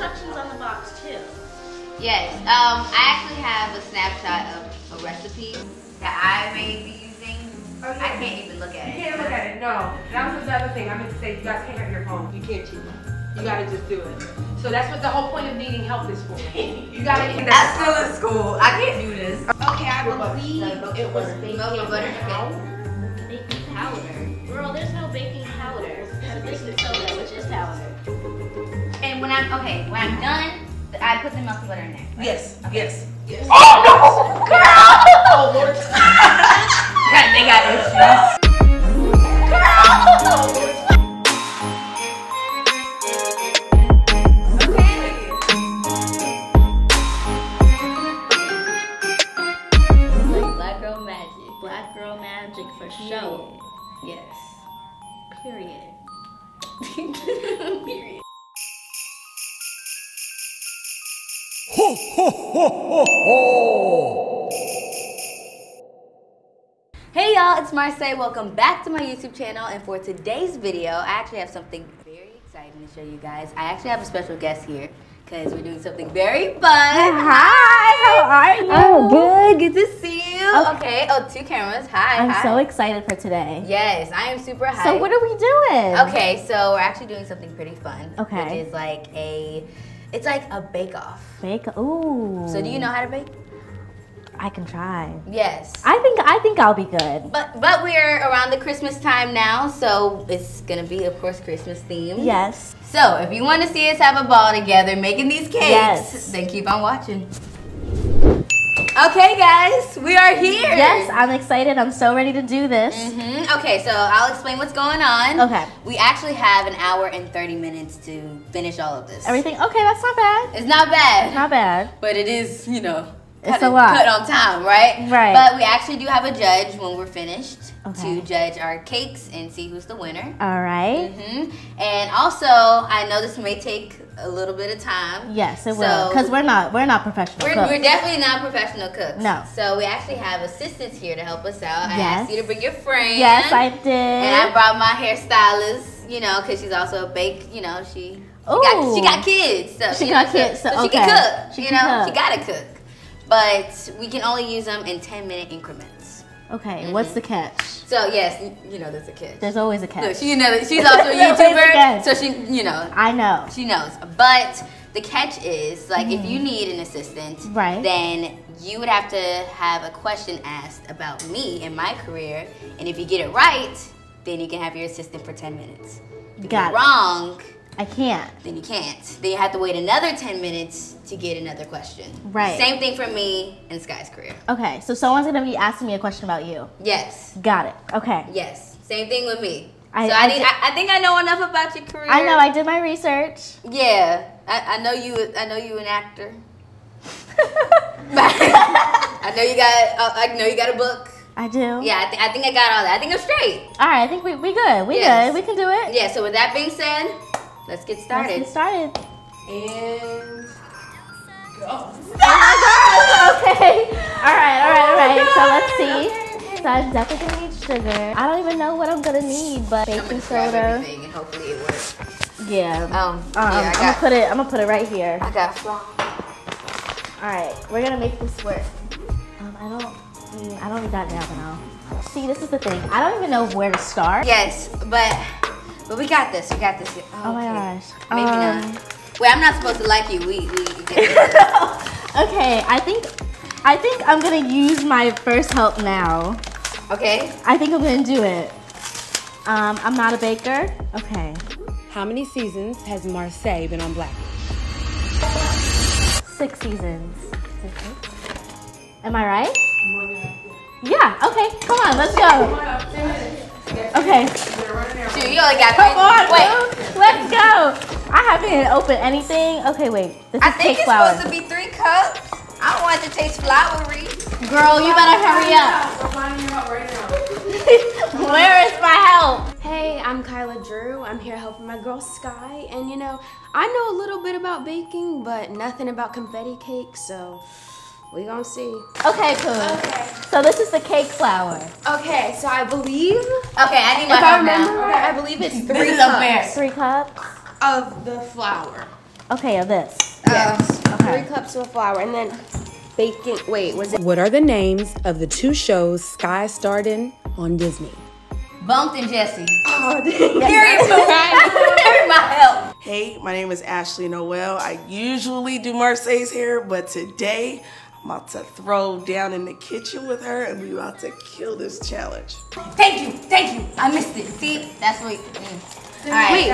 instructions on the box too. Yes, I actually have a snapshot of a recipe that I may be using. Oh, yeah. I can't even look at it. You can't look at it, no. That was another thing I meant to say, you guys can't have your phone. You can't cheat. You gotta just do it. So that's what the whole point of needing help is for. You gotta get that. I'm still in school. I can't do this. Okay, I believe it was baking powder. Baking powder. Girl, there's no baking powder. So this is soda, which is powder. And when I'm when I'm done, I put the melted butter in there. Right? Yes. Okay. Yes. Yes. Oh no, girl! Oh Lord. They got issues. For show. Yes. Period. Period. Ho, ho, ho, ho, ho. Hey y'all, it's Marsai. Welcome back to my YouTube channel, and for today's video, I actually have something very exciting to show you guys. I actually have a special guest here because we're doing something very fun. Hi, how are you? Oh, good. Good to see you. Okay. Oh, two cameras. Hi. I'm so excited for today. Yes, I am super hyped. So what are we doing? Okay, so we're actually doing something pretty fun. Okay. Which is like a, it's like a bake-off. Ooh. So do you know how to bake? I can try. Yes. I think I'll be good. But we're around the Christmas time now, so it's gonna be, of course, Christmas themed. Yes. So if you want to see us have a ball together making these cakes, yes, then keep on watching. Okay guys, we are here. Yes, I'm excited. I'm so ready to do this. Okay, so I'll explain what's going on. Okay. We actually have an hour and 30 minutes to finish all of this. Everything, okay, that's not bad. It's not bad. It's not bad. But it is, you know, it's a lot. Cut on time, right? Right. But we actually do have a judge when we're finished to judge our cakes and see who's the winner. All right. And also, I know this may take a little bit of time. Yes, it will. Because we're not professional cooks. We're definitely not professional cooks. No. So we actually have assistants here to help us out. Yes. I asked you to bring your friend. Yes, I did. And I brought my hairstylist, you know, because she's also a bake, you know, she got kids. So she got kids, so she can cook. You know, she gotta cook. But we can only use them in 10-minute increments. Okay, what's the catch? So yes, you know there's a catch. There's always a catch. Look, you know, she's also a YouTuber, so she, you know. I know. She knows. But the catch is, like, if you need an assistant, right, then you would have to have a question asked about me and my career, and if you get it right, then you can have your assistant for 10 minutes. If you get it wrong, I can't. Then you can't. Then you have to wait another 10 minutes to get another question. Right. Same thing for me and Skai's career. Okay, so someone's gonna be asking me a question about you. Yes. Got it. Okay. Yes. Same thing with me. I think I know enough about your career. I know. I did my research. Yeah. I know you an actor. I know you got a book. I do. Yeah, I think I got all that. I think I'm straight. All right. I think we good. We good. We can do it. Yeah. So with that being said, let's get started. Let's get started. And go. Okay. All right. So let's see. Okay. So I'm definitely gonna need sugar. I don't even know what I'm gonna need, but baking soda. And hopefully it works. Yeah. Yeah, I'm gonna put it right here. I got flour. All right. We're gonna make this work. I don't need that now. See, this is the thing. I don't even know where to start. Yes, but we got this. Okay. Oh my gosh. Maybe not. Wait, I'm not supposed to like you. We Okay, I think I'm gonna use my first help now. Okay. I think I'm gonna do it. I'm not a baker. Okay. How many seasons has Marsai been on Blackish? 6 seasons. Am I right? Yeah. Okay. Come on. Let's go. Okay. Dude, you only got Come on, wait. Let's go. I haven't opened anything. Okay, wait. This is cake flour. I think it's supposed to be 3 cups. I don't want it to taste floury. Girl, you better hurry up. I'm lining you up right now. Where is my help? Hey, I'm Kyla Drew. I'm here helping my girl Skai. And you know, I know a little bit about baking, but nothing about confetti cake, so we gonna see. Okay, cool. Okay. So this is the cake flour. Okay, so I believe. Okay, I need my help now. If I remember right, I believe it's 3 cups. 3 cups of the flour. Okay, of this. Yes. Okay. 3 cups of flour and then baking. Wait, was it? What are the names of the 2 shows Skai starred in on Disney? Bumped and Jessie. Oh, carry my help. Hey, my name is Ashley Noel. I usually do Marsai's hair, but today I'm about to throw down in the kitchen with her and we're about to kill this challenge. Thank you, thank you. I missed it. See, that's what it means. All right, wait,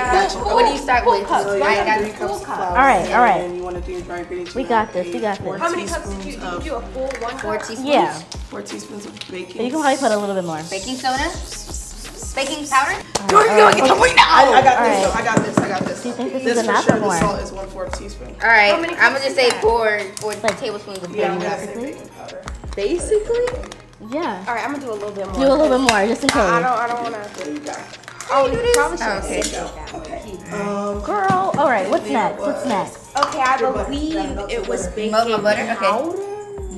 what do you start with? Cups, so right? Got 3 cups of flour. All right, all right. And you want to do your dry ingredients. We got this, we got this. How many cups did you do? Did you do a full 1 cup? 4 teaspoons? Yeah. 4 teaspoons of baking soda. You can probably put a little bit more. Baking soda? Baking powder? Do it, do it, get the wheat out! I got this, I got this, I got this. Do you think this is enough or more? This salt is 1/4 teaspoon. All right, I'm going to say 4 tablespoons of baking powder. Basically? Yeah. All right, I'm going to do a little bit more. Do a little bit more, just in case. I don't want to. Oh, you probably should girl, all right, what's next? What's next? Okay, I believe it was baking powder.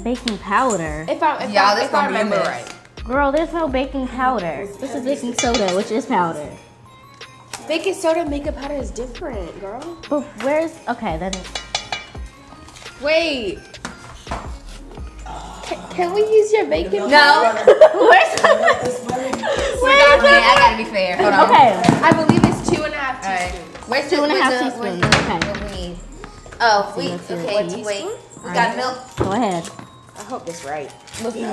Baking powder? Y'all, this gonna remember right. Girl, there's no baking powder. This is baking soda, which is powder. Baking soda and makeup powder is different, girl. But where's, okay, then. Wait. Can we use your bacon? No. Where's I gotta be fair. Hold on. Okay. I believe it's 2 1/2 teaspoons. Right. Where's 2 1/2 teaspoons? Okay. Oh, we okay. Wait. We got milk. Go ahead. I hope it's right.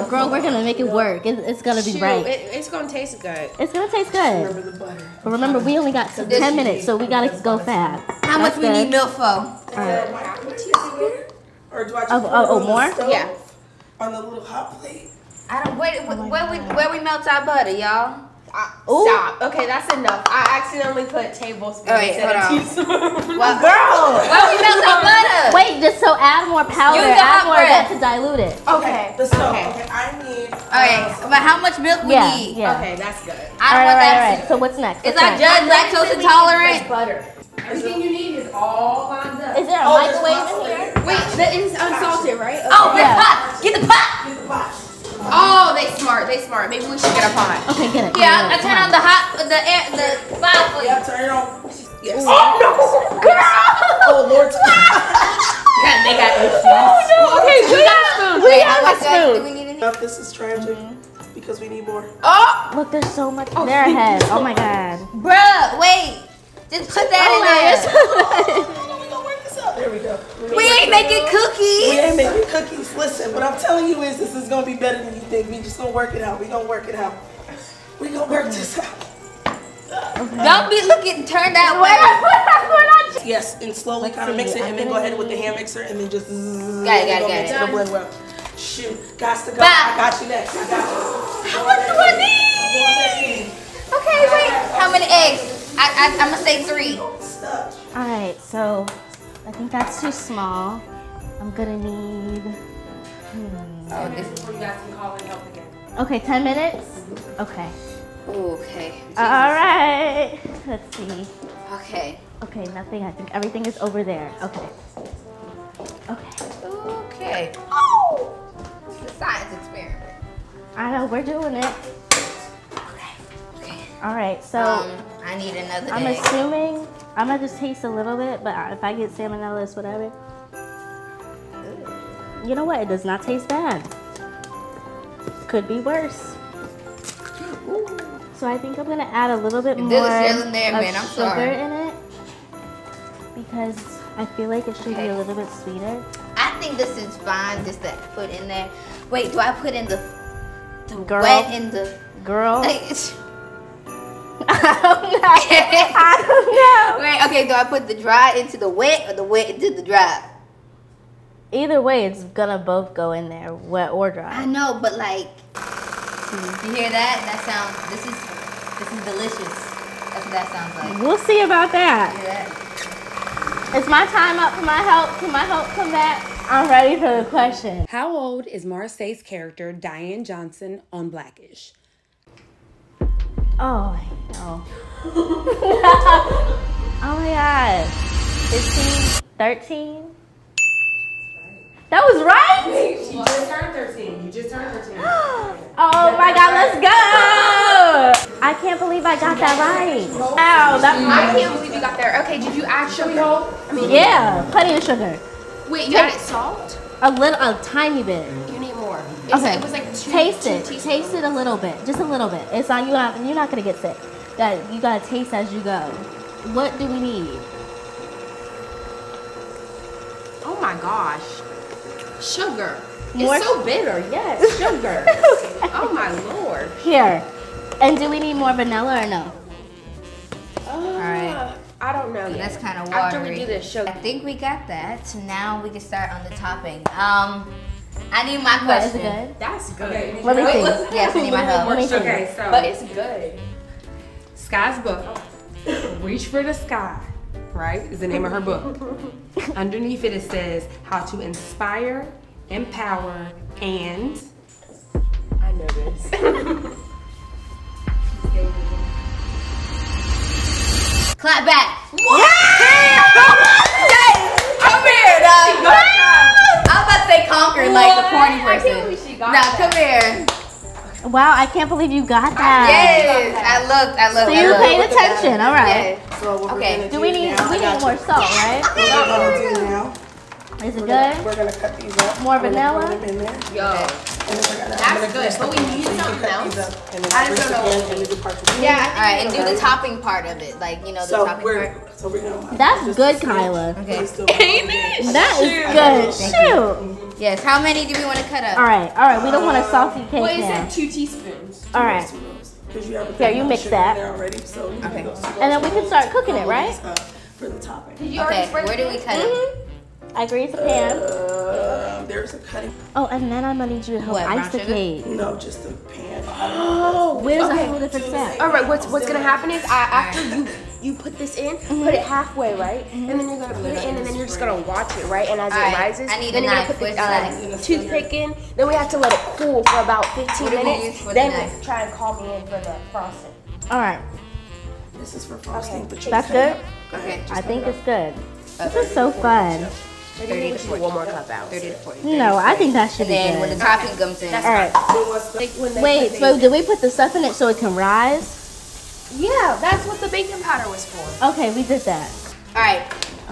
Girl, we're gonna make it work. It's gonna be right. It's gonna taste good. It's gonna taste good. Remember the butter. But remember, we only got 10 minutes, so we gotta go fast. How much we need milk for? Or do I just more? Yeah. On the little hot plate. I don't. Where we melt our butter, y'all? Stop. Okay, that's enough. I accidentally put tablespoons instead of teaspoons. Well, girl, where we melt our butter? Wait, just so add more powder. Add more that to dilute it. Okay. Okay. I need. Okay, but how much milk we need? Yeah. Okay, that's good. All right. So what's next? Is our judge lactose intolerant? Butter. Everything you need is all lined up. Is there a microwave in here? Wait, that is unsalted, right? Okay. Oh, yeah. Pot! Get the pot! Get the pot. Oh, they smart, they smart. Maybe we should get a pot. Okay, get it. Yeah, I turn on the fire, please. Yeah, turn it on. Yes. Oh, no! Girl! Oh, Lord. They got issues. Oh, no. Okay, we got a spoon. We have a spoon. Do we need anything? This is tragic. Because we need more. Oh! Look, there's so much there ahead. Oh, my God. Bruh, wait. Just put that in there. There we go. We ain't making cookies. We ain't making cookies. Listen, what I'm telling you is this is going to be better than you think. We just going to work it out. We going to work it out. We going to work this out. Okay. Don't be looking, turn that way. Yes, and slowly kind of mix it and then go ahead with the hand mixer and then just got it. Blend well. Shoot, got to go. I got you next. I got you. How much do I need? Okay, wait. How many eggs? I'm going to say 3. All right, so. I think that's too small. I'm gonna need. Oh, this is where you guys can call and help again. Okay, 10 minutes? Okay. Okay. Alright. Let's see. Okay. Okay, nothing. I think everything is over there. Okay. Okay. Okay. Oh! It's a science experiment. I know, we're doing it. Okay. Okay. Alright, so. I need another egg. Assuming. I'm gonna just taste a little bit, but if I get salmonella, it's whatever. You know what? It does not taste bad. Could be worse. Ooh. So I think I'm gonna add a little bit more sugar in it because I feel like it should be a little bit sweeter. I think this is fine. Just to put in there. Wait, do I put in the girl, wet in the girl? I don't know. I don't know. Wait, okay, do I put the dry into the wet or the wet into the dry? Either way, it's gonna both go in there, wet or dry. I know, but like, you hear that? That sounds. This is delicious. That's what that sounds like. We'll see about that. Yeah. Is my time up for my help? Can my help come back? I'm ready for the question. How old is Marsai's character Diane Johnson on Blackish? Oh, I know. Oh my God. 15, 13? That was right? Wait, she just turned 13. You just turned 13. Oh my God, let's go! I can't believe I got that right. Wow, that I can't believe you got there. Okay, did you add sugar? I mean, yeah, plenty of sugar. Wait, you added salt? A tiny bit. You need more. Okay. It was like taste it a little bit, just a little bit. It's not you're not gonna get sick. That you gotta taste as you go. What do we need? Oh my gosh, sugar. More? It's so bitter, yes, sugar. Okay. Oh my lord. Here, and do we need more vanilla or no? All right. I don't know. So that's kind of watery. After we do this sugar. I think we got that, so now we can start on the topping. I need my question. What, is it good? That's good. Okay, let me see. Yes, I need my help. Okay, so. But it's good. Skai's book, Reach for the Skai, right, is the name of her book. Underneath it, it says how to inspire, empower, and... I know this. Clap back. What? Yeah! Come here, dog. I'm about to say conquered, like the corny person. She got now, come here. Wow, I can't believe you got that. Yes, I looked. So you paid attention, all right. Yeah. So what okay. Do we need now, we need more salt, right? Okay. Is it good? We're gonna cut these up. More vanilla. Yo, that's good. But we need something else. I just don't know. Yeah. All right, and do the topping part of it, like you know the topping part. So we're gonna. That's good, Kyla. Okay. Amen. That is good. Shoot. Yes. How many do we want to cut up? All right. All right. We don't want a salty cake now. What is it? 2 teaspoons. All right. Here, you mix that. Okay. And then we can start cooking it, right? For the topping. Okay. Where do we cut it? I grease the pan. There's a cutting. Oh, and then I'm gonna need you to help ice the cake. No, just the pan. Oh, where's the whole different step? All right, what's gonna happen is after you put this in, put it halfway, right? And then you're gonna put it in, and then you're just gonna watch it, right? And as it rises, then you're gonna put the toothpick in. Then we have to let it cool for about 15 minutes. Then try and call me in for the frosting. All right. This is for frosting, but that's good. Okay, I think it's good. This is so fun. 30 to 40. One more cup out. 30 to 40. No, I think that should be good. And then when the topping comes in. All right. Wait, so did we put the stuff in it so it can rise? Yeah, that's what the baking powder was for. Okay, we did that. All right.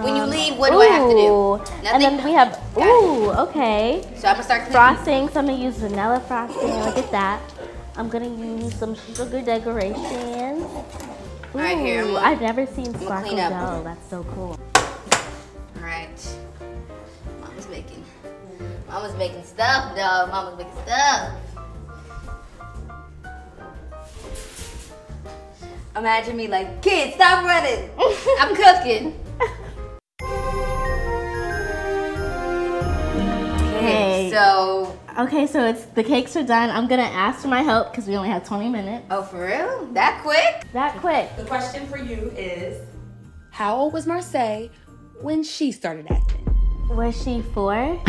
When you leave, what do I have to do? Nothing. And then we have, okay. So I'm going to start cleaning. Frosting, so I'm going to use vanilla frosting. Look at that. I'm going to use some sugar decorations. Ooh, right here. I've never seen sparkle dough. That's so cool. All right. Mama's making stuff, dog. Mama's making stuff. Imagine me like, kids, stop running. I'm cooking. Okay, so. Okay, so it's the cakes are done. I'm gonna ask for my help because we only have 20 minutes. Oh, for real? That quick? That quick. The question for you is, how old was Marsai when she started acting? Was she 4?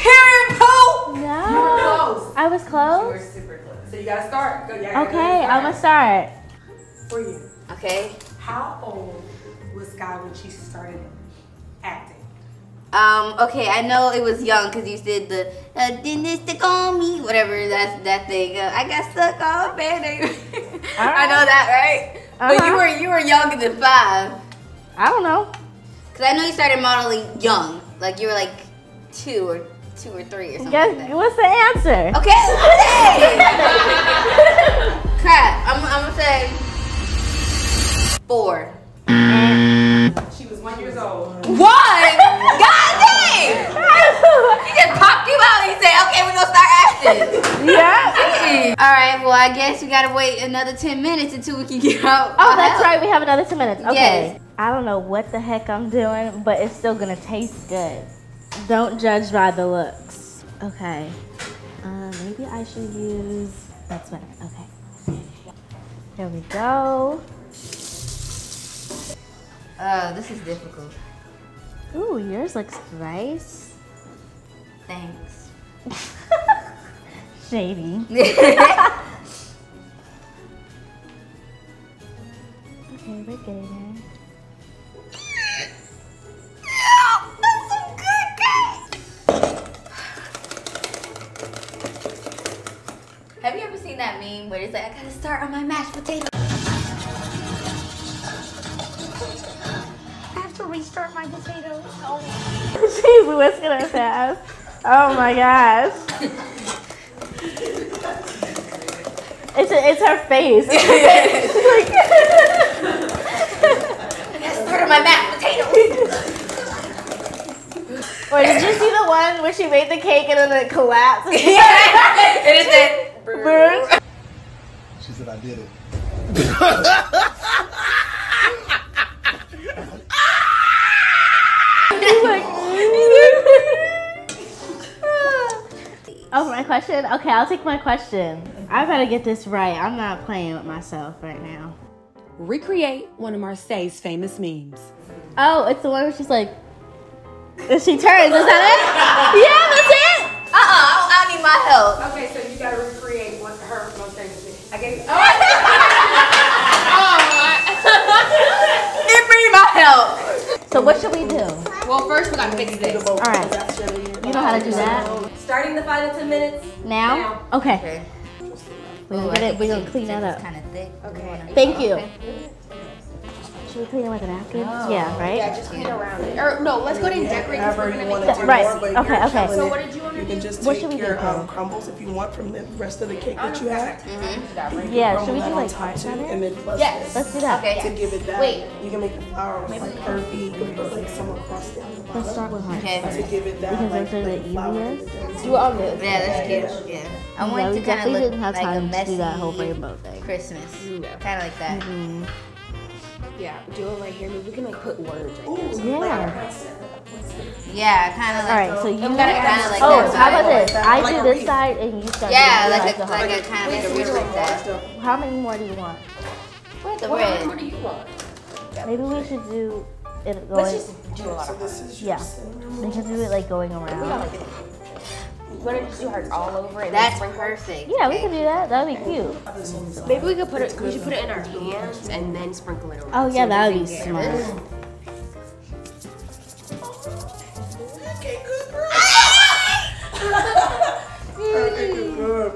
Period, Poe! No. You were close. I was close? You were super close. So you gotta start. Go, yeah, okay, I'm gonna start. For you. Okay. How old was Skai when she started acting? Okay, I know it was young because you did the didn't it stick on me? Whatever, that's that thing. I got stuck on a band-aid. I know that, right? But you were younger than 5. I don't know. I know you started modeling young, like you were like 2 or 3 or something. Like what's the answer? Okay, crap. I'm gonna say 4. She was 1 year old. 1? God dang! He just popped you out and he said, "Okay, we're gonna start acting." Yeah. All right. Well, I guess we gotta wait another 10 minutes until we can get out. Oh, that's right. We have another 10 minutes. Okay. Yes. I don't know what the heck I'm doing, but it's still gonna taste good. Don't judge by the looks. Okay, maybe I should use, that's better, okay. Here we go. Oh, this is difficult. Ooh, yours looks nice. Thanks. Shady. Okay, we're getting there. That meme where seriously, I gotta start on my mashed potatoes. I have to restart my potatoes. Oh. She's whisking us ass. Oh my gosh. It's her face. It's her face. She's like, I gotta start on my mashed potatoes. Or did you see the one where she made the cake and then it collapsed? Yeah, it is that burn. She said, I did it. Oh, my question? Okay, I'll take my question. I better get this right. I'm not playing with myself right now. Recreate one of Marsai's famous memes. Oh, it's the one where she's like, if she turns, is that it? Yeah, that's it? I need my help. Okay, so you gotta recreate one of her most famous things. I gave you. Oh, oh, give me my help. So what should we do? Well, first we gotta fix this. All right. You know how to do that? Starting the final 10 minutes. Now? Okay. We're gonna clean that up. Kind of thick. Okay. Thank you. Should we clean it with a napkin? No. Yeah, right? Yeah, just clean around it. Or no, let's go ahead and decorate this. We're going to do right. Okay, okay. So what did you want to do? You can just take your crumbles if you want from the rest of the cake that you have. Mm-hmm. Yeah, should we do like part time? Yes. Let's do that. Okay. To give it that. Wait. You can make the flour like curvy. You can put like some across the bottom. Let's start with mine. Okay. To give it that. Because those are the easiest. Do all this. Yeah, that's cute. Yeah. I want it to kind of look like a messy Christmas. Kind of like that. Yeah, do it right here. Maybe we can like put words right there. Yeah. Yeah, kind of like. All right, so you kind of like. Oh, how about this? I do this side and you start. Yeah, like a kind of like a reach like that. How many more do you want? How many more do you want? Maybe we should do it going. Let's just do a lot of. Yeah, we should do it like going around. You want to just do hearts all over it? That's perfect. Yeah, we can do that. That would be cute. Maybe we could put it. We should put it in our hands and then sprinkle it around. Oh yeah, that would be smart. Okay, good girl. Okay, good girl.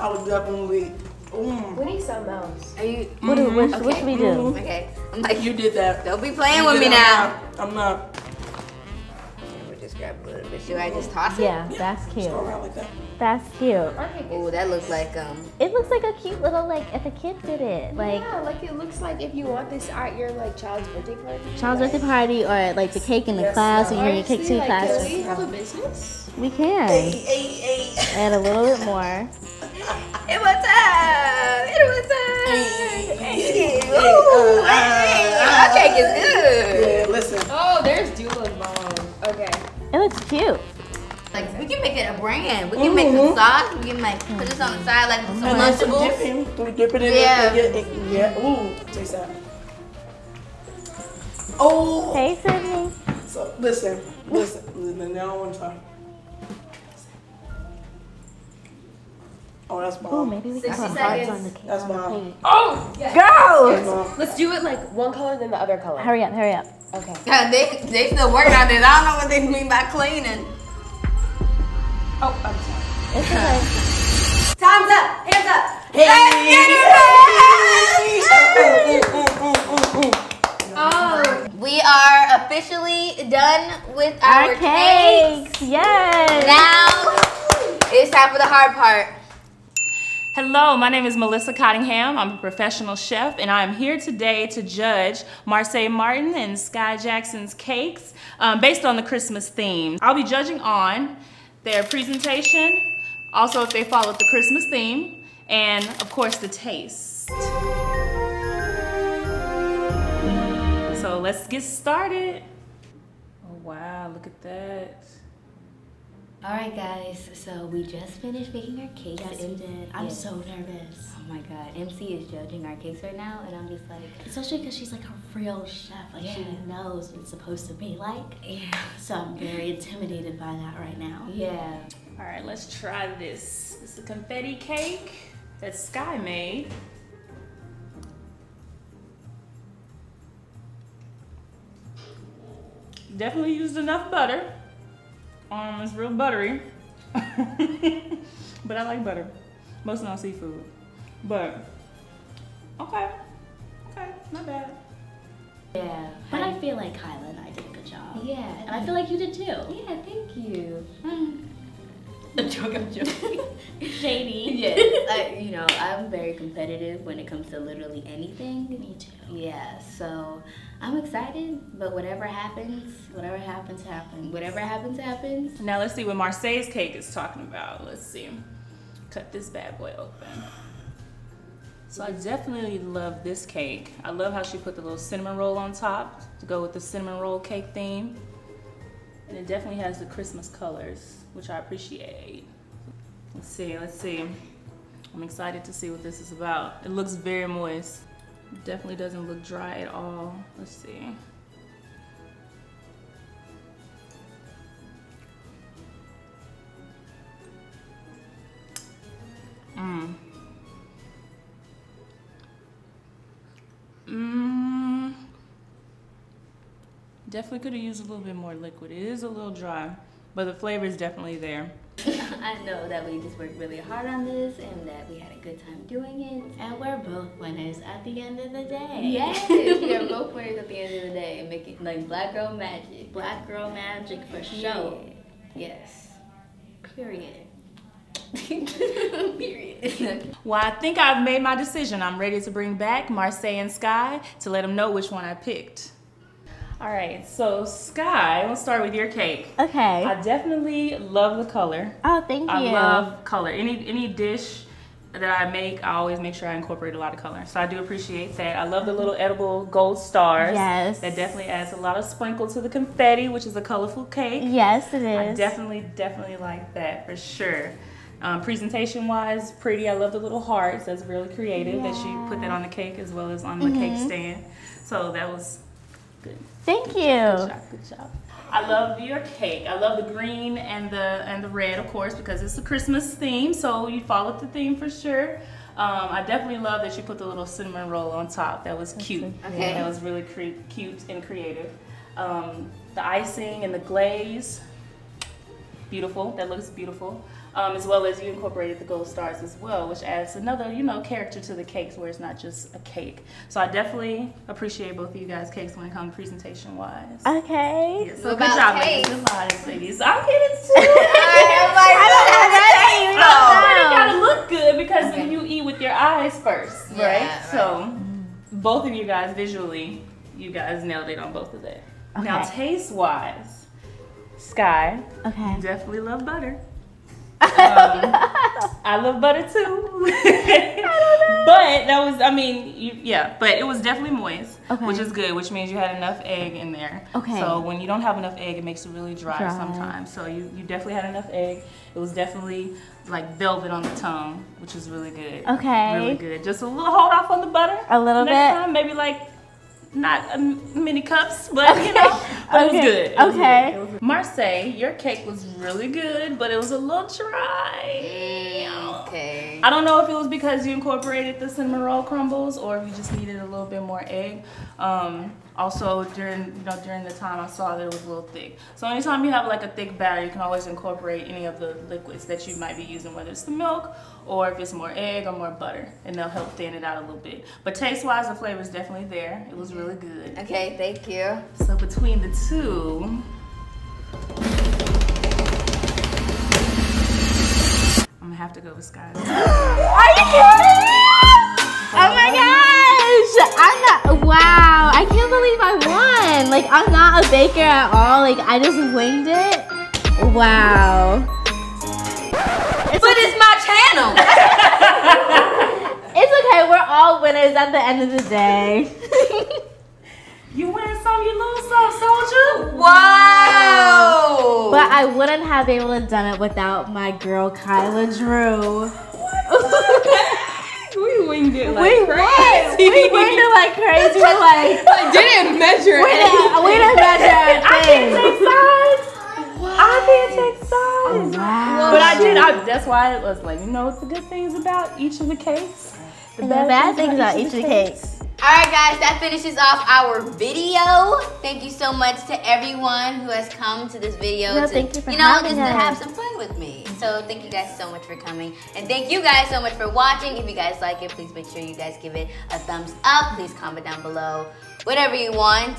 I would definitely. We need something else. Are you? What should we do? Okay. I'm like, you did that. Don't be playing with me now. I'm not. Should I just toss it? Yeah, that's cute. Like that. That's cute. Oh, that looks like it looks like a cute little like if a kid did it. Like yeah, like it looks like if you want this at your like child's birthday party. Child's birthday party or like the cake in the class when you're in cake two class. Do we have a business? We can. And a little bit more. It was time. It was time. My cake is good. Yeah, listen. Oh, there's Dula involved. Okay. It looks cute. Like we can make it a brand. We can make some sauce. We can like put this on the side like some vegetables. We dip it in. Yeah. Yeah. Ooh. Taste that. Oh. Hey, Sydney. So listen. Now I want to try. Oh, that's bomb. Oh, maybe we can put hearts on the cake. That's bomb. Oh, yes. Go. Let's do it like one color then the other color. Hurry up! Hurry up! Okay. Yeah, they still working on this. I don't know what they mean by cleaning. Oh, I'm sorry. It's okay. Time's up. Hands up. Hey. Let's get it right. We are officially done with our cakes. Yes. Now it's time for the hard part. Hello, my name is Melissa Cottingham. I'm a professional chef, and I'm here today to judge Marsai Martin and Skai Jackson's cakes based on the Christmas theme. I'll be judging on their presentation, also if they followed the Christmas theme, and of course the taste. So let's get started. Oh wow, look at that. Alright guys, so we just finished making our cakes. Yes, we did. I'm so nervous. Oh my god, MC is judging our cakes right now and I'm just like... Especially because she's like a real chef, like she knows what it's supposed to be like. Yeah. So I'm very intimidated by that right now. Yeah. Alright, let's try this. It's a confetti cake that Skai made. Definitely used enough butter. It's real buttery, but I like butter. Mostly on seafood. But okay, not bad. Yeah, but I feel like Kyla and I did a good job. Yeah, and I feel like you did too. Yeah, thank you. I'm joking. Shady. Yes, you know, I'm very competitive when it comes to literally anything. Me too. Yeah, so I'm excited, but whatever happens, happens. Now let's see what Marsai's cake is talking about. Let's see. Cut this bad boy open. So I definitely love this cake. I love how she put the little cinnamon roll on top to go with the cinnamon roll cake theme. And it definitely has the Christmas colors, which I appreciate. Let's see. I'm excited to see what this is about. It looks very moist. It definitely doesn't look dry at all. Let's see. Definitely could have used a little bit more liquid. It is a little dry, but the flavor is definitely there. I know that we just worked really hard on this and that we had a good time doing it. And we're both winners at the end of the day. Yes, we're both winners at the end of the day. Making like black girl magic. Black girl magic for sure. Yes. Period. Period. Well, I think I've made my decision. I'm ready to bring back Marsai and Skai to let them know which one I picked. All right, so Skai, we'll start with your cake. Okay. I definitely love the color. Oh, thank you. I love color. Any dish that I make, I always make sure I incorporate a lot of color. So I do appreciate that. I love the little edible gold stars. Yes. That definitely adds a lot of sprinkle to the confetti, which is a colorful cake. Yes, it is. I definitely like that for sure. Presentation-wise, pretty. I love the little hearts. That's really creative that she put that on the cake as well as on the cake stand. So that was good. Thank you. Good job. I love your cake. I love the green and the red, of course, because it's a Christmas theme, so you followed the theme for sure. I definitely love that you put the little cinnamon roll on top. That was cute. Okay. That was really cute and creative. The icing and the glaze, beautiful. That looks beautiful. As well as you incorporated the gold stars as well, which adds another, you know, character to the cakes where it's not just a cake. So I definitely appreciate both of you guys' cakes when it comes presentation-wise. Okay. Yeah, so good job, ladies. I'm kidding too. I don't have that. But it gotta look good because then you eat with your eyes first, right? So both of you guys visually, you guys nailed it on both of that. Okay. Now taste-wise, Skai, you definitely love butter. I love butter too. But that was, but it was definitely moist, which is good, which means you had enough egg in there. Okay. So when you don't have enough egg, it makes it really dry sometimes. So you definitely had enough egg. It was definitely like velvet on the tongue, which is really good. Okay. Really good. Just a little hold off on the butter. A little bit. Next time, maybe like not many cups, but you know. But it was good. It was good. Marsai, your cake was really good, but it was a little dry. Okay. I don't know if it was because you incorporated the cinnamon roll crumbles or if you just needed a little bit more egg. Also, during the time I saw that it was a little thick. So anytime you have like a thick batter, you can always incorporate any of the liquids that you might be using, whether it's the milk or if it's more egg or more butter, and they'll help thin it out a little bit. But taste-wise, the flavor is definitely there. It was really good. Okay, thank you. So between the two, I'm gonna have to go with Skai. Are you kidding me? Oh my gosh! Wow, I can't believe I won. Like, I'm not a baker at all. Like, I just winged it. Wow. But it's my channel. It's okay, we're all winners at the end of the day. You win some, you lose some, soldier. Wow. But I wouldn't have been able to done it without my girl, Kyla Drew. We winged it like crazy. We winged it like crazy. We're like, I didn't measure it. We didn't measure it. I can't take sides. I can't take sides. Wow. But I did. That's why it was like, you know what's the good things about each of the cakes? The bad things about each of the cakes. Alright guys, that finishes off our video. Thank you so much to everyone who has come to this video to have some fun with me. So thank you guys so much for coming. And thank you guys so much for watching. If you guys like it, please make sure you guys give it a thumbs up. Please comment down below whatever you want.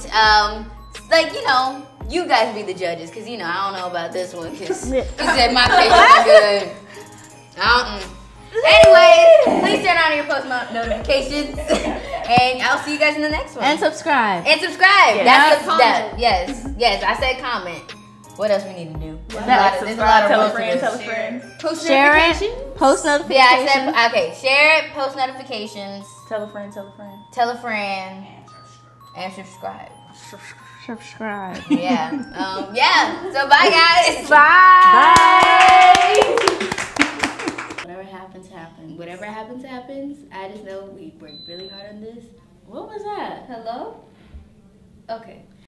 You guys be the judges, because, I don't know about this one, because you said my face is good. Anyway, please turn on your post notifications, and I'll see you guys in the next one. And subscribe. Yes. Yes, I said comment. What else we need to do? There's a lot of tell a friend. Post notifications? Post notifications. Yeah, I said, okay, share it, post notifications. Tell a friend. And subscribe. Yeah. So bye guys. Bye. Whatever happens, happens. Whatever happens, happens. I just know we worked really hard on this. What was that? Hello? Okay.